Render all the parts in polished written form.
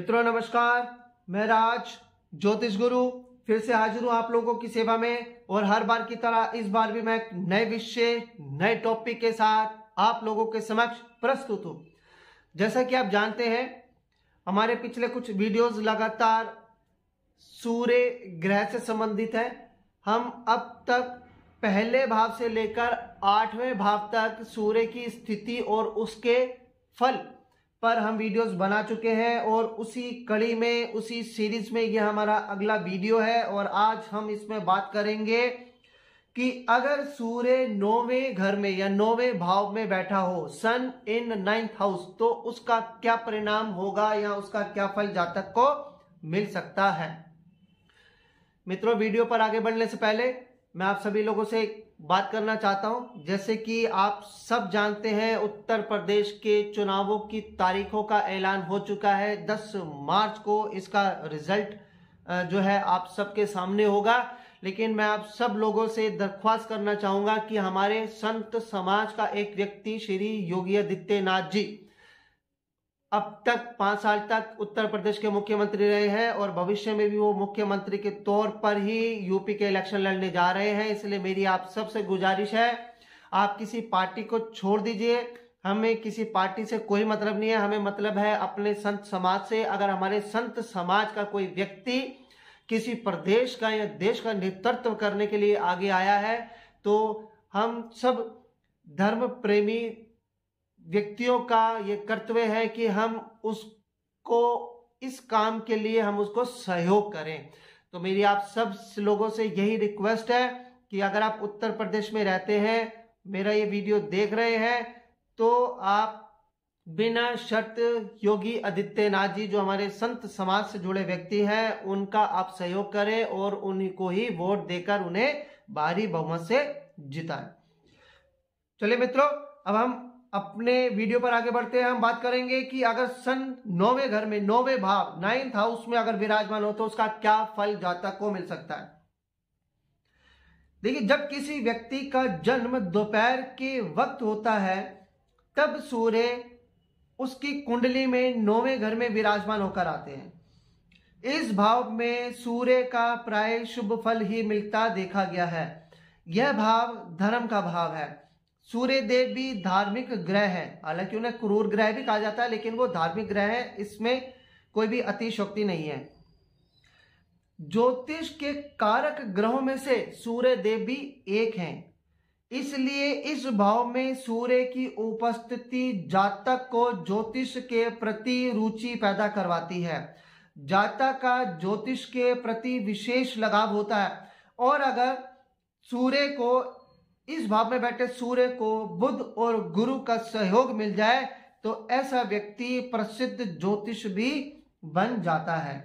मित्रों नमस्कार, मैं राज ज्योतिष गुरु फिर से हाजिर हूँ आप लोगों की सेवा में। और हर बार की तरह इस बार भी मैं एक नए विषय नए टॉपिक के साथ आप लोगों के समक्ष प्रस्तुत हूँ। जैसा कि आप जानते हैं, हमारे पिछले कुछ वीडियोस लगातार सूर्य ग्रह से संबंधित है। हम अब तक पहले भाव से लेकर आठवें भाव तक सूर्य की स्थिति और उसके फल पर हम वीडियोस बना चुके हैं, और उसी कड़ी में उसी सीरीज में यह हमारा अगला वीडियो है। और आज हम इसमें बात करेंगे कि अगर सूर्य नौवें घर में या नौवें भाव में बैठा हो, सन इन नाइन्थ हाउस, तो उसका क्या परिणाम होगा या उसका क्या फल जातक को मिल सकता है। मित्रों, वीडियो पर आगे बढ़ने से पहले मैं आप सभी लोगों से बात करना चाहता हूं। जैसे कि आप सब जानते हैं, उत्तर प्रदेश के चुनावों की तारीखों का ऐलान हो चुका है। 10 मार्च को इसका रिजल्ट जो है आप सबके सामने होगा। लेकिन मैं आप सब लोगों से दरख्वास्त करना चाहूंगा कि हमारे संत समाज का एक व्यक्ति श्री योगी आदित्यनाथ जी अब तक 5 साल तक उत्तर प्रदेश के मुख्यमंत्री रहे हैं, और भविष्य में भी वो मुख्यमंत्री के तौर पर ही यूपी के इलेक्शन लड़ने जा रहे हैं। इसलिए मेरी आप सबसे गुजारिश है, आप किसी पार्टी को छोड़ दीजिए। हमें किसी पार्टी से कोई मतलब नहीं है, हमें मतलब है अपने संत समाज से। अगर हमारे संत समाज का कोई व्यक्ति किसी प्रदेश का या देश का नेतृत्व करने के लिए आगे आया है, तो हम सब धर्म प्रेमी व्यक्तियों का ये कर्तव्य है कि हम उसको इस काम के लिए हम उसको सहयोग करें। तो मेरी आप सब लोगों से यही रिक्वेस्ट है कि अगर आप उत्तर प्रदेश में रहते हैं, मेरा ये वीडियो देख रहे हैं, तो आप बिना शर्त योगी आदित्यनाथ जी जो हमारे संत समाज से जुड़े व्यक्ति हैं, उनका आप सहयोग करें और उन्हीं को ही वोट देकर उन्हें भारी बहुमत से जिताएं। चलिए मित्रों, अब हम अपने वीडियो पर आगे बढ़ते हैं। हम बात करेंगे कि अगर सन नौवें घर में, नौवें भाव, नाइन्थ हाउस में अगर विराजमान हो तो उसका क्या फल जातक को मिल सकता है। देखिए, जब किसी व्यक्ति का जन्म दोपहर के वक्त होता है, तब सूर्य उसकी कुंडली में नौवें घर में विराजमान होकर आते हैं। इस भाव में सूर्य का प्राय शुभ फल ही मिलता देखा गया है। यह भाव धर्म का भाव है। सूर्य देव भी धार्मिक ग्रह है, हालांकि उन्हें क्रूर ग्रह भी कहा जाता है, लेकिन वो धार्मिक ग्रह है, इसमें कोई भी अतिशयोक्ति नहीं है। ज्योतिष के कारक ग्रहों में से सूर्य देव भी एक हैं, इसलिए इस भाव में सूर्य की उपस्थिति जातक को ज्योतिष के प्रति रुचि पैदा करवाती है। जातक का ज्योतिष के प्रति विशेष लगाव होता है, और अगर सूर्य को, इस भाव में बैठे सूर्य को बुध और गुरु का सहयोग मिल जाए, तो ऐसा व्यक्ति प्रसिद्ध ज्योतिष भी बन जाता है।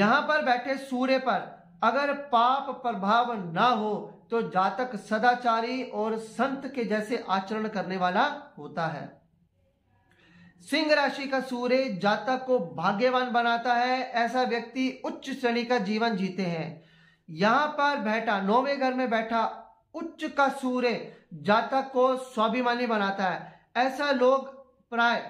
यहां पर बैठे सूर्य पर अगर पाप प्रभाव ना हो, तो जातक सदाचारी और संत के जैसे आचरण करने वाला होता है। सिंह राशि का सूर्य जातक को भाग्यवान बनाता है। ऐसा व्यक्ति उच्च श्रेणी का जीवन जीते हैं। यहां पर बैठा, नौवें घर में बैठा उच्च का सूर्य जातक को स्वाभिमानी बनाता है। ऐसा लोग प्राय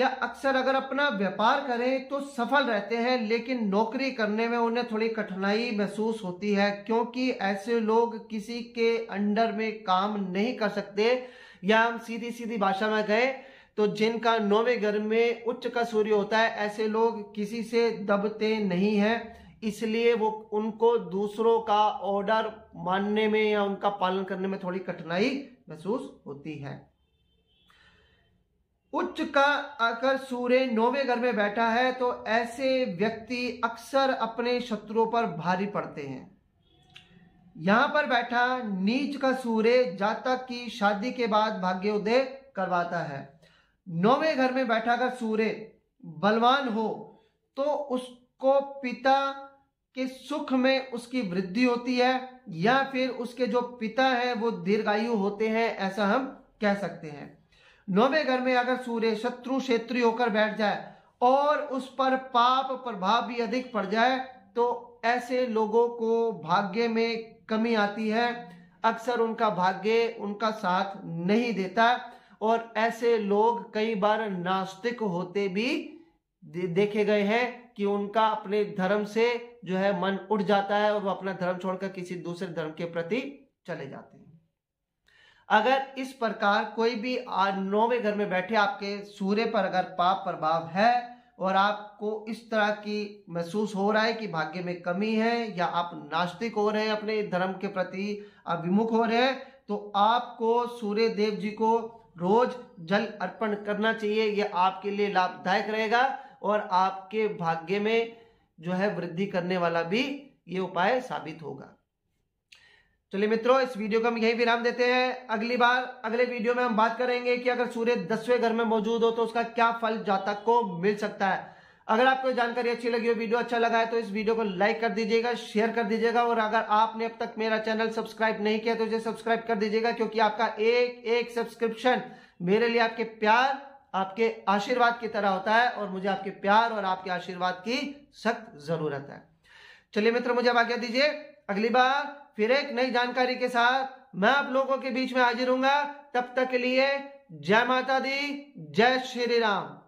या अक्सर अगर अपना व्यापार करें तो सफल रहते हैं, लेकिन नौकरी करने में उन्हें थोड़ी कठिनाई महसूस होती है, क्योंकि ऐसे लोग किसी के अंडर में काम नहीं कर सकते। या हम सीधी सीधी भाषा में गए तो जिनका नौवें घर में उच्च का सूर्य होता है, ऐसे लोग किसी से दबते नहीं हैं, इसलिए वो उनको दूसरों का ऑर्डर मानने में या उनका पालन करने में थोड़ी कठिनाई महसूस होती है। उच्च का अगर सूर्य नौवें घर में बैठा है, तो ऐसे व्यक्ति अक्सर अपने शत्रुओं पर भारी पड़ते हैं। यहां पर बैठा नीच का सूर्य जातक की शादी के बाद भाग्योदय करवाता है। नौवें घर में बैठा अगर सूर्य बलवान हो, तो उसको पिता के सुख में उसकी वृद्धि होती है, या फिर उसके जो पिता है वो दीर्घायु होते हैं, ऐसा हम कह सकते हैं। नौवें घर में अगर सूर्य शत्रु क्षेत्री होकर बैठ जाए और उस पर पाप प्रभाव भी अधिक पड़ जाए, तो ऐसे लोगों को भाग्य में कमी आती है। अक्सर उनका भाग्य उनका साथ नहीं देता, और ऐसे लोग कई बार नास्तिक होते भी देखे गए हैं कि उनका अपने धर्म से जो है मन उठ जाता है और वो अपना धर्म छोड़कर किसी दूसरे धर्म के प्रति चले जाते हैं। अगर इस प्रकार कोई भी 9वें घर में बैठे आपके सूर्य पर अगर पाप प्रभाव है और आपको इस तरह की महसूस हो रहा है कि भाग्य में कमी है या आप नास्तिक हो रहे हैं, अपने धर्म के प्रति अभिमुख हो रहे हैं, तो आपको सूर्य देव जी को रोज जल अर्पण करना चाहिए। यह आपके लिए लाभदायक रहेगा और आपके भाग्य में जो है वृद्धि करने वाला भी ये उपाय साबित होगा। चलिए मित्रों, इस वीडियो को हम यही विराम देते हैं। अगली बार अगले वीडियो में हम बात करेंगे कि अगर सूर्य 10वें घर में मौजूद हो तो उसका क्या फल जातक को मिल सकता है। अगर आपको जानकारी अच्छी लगी हो, वीडियो अच्छा लगा है, तो इस वीडियो को लाइक कर दीजिएगा, शेयर कर दीजिएगा और अगर आपने अब तक मेरा चैनल सब्सक्राइब नहीं किया तो इसे सब्सक्राइब कर दीजिएगा, क्योंकि आपका एक एक सब्सक्रिप्शन मेरे लिए आपके प्यार, आपके आशीर्वाद की तरह होता है और मुझे आपके प्यार और आपके आशीर्वाद की सख्त जरूरत है। चलिए मित्रों, मुझे आज्ञा दीजिए, अगली बार फिर एक नई जानकारी के साथ मैं आप लोगों के बीच में हाजिर हूंगा। तब तक के लिए जय माता दी, जय श्री राम।